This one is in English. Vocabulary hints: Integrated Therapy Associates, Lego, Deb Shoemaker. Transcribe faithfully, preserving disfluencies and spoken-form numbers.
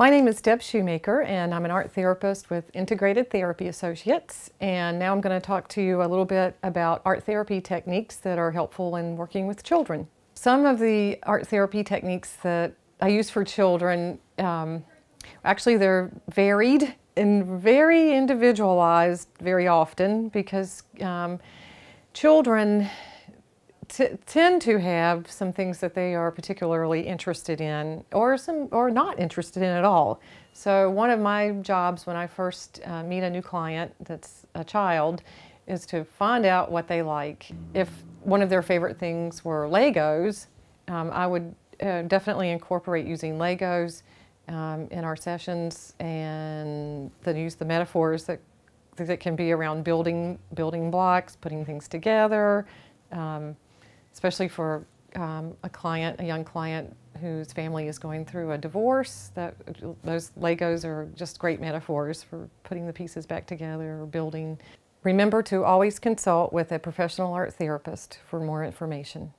My name is Deb Shoemaker, and I'm an art therapist with Integrated Therapy Associates, and now I'm going to talk to you a little bit about art therapy techniques that are helpful in working with children. Some of the art therapy techniques that I use for children, um, actually they're varied and very individualized very often, because um, children T tend to have some things that they are particularly interested in, or some or not interested in at all. So one of my jobs when I first uh, meet a new client that's a child is to find out what they like. If one of their favorite things were Legos, um, I would uh, definitely incorporate using Legos um, in our sessions, and then use the metaphors that that can be around building building blocks, putting things together. Um, Especially for um, a client, a young client whose family is going through a divorce, that those Legos are just great metaphors for putting the pieces back together or building. Remember to always consult with a professional art therapist for more information.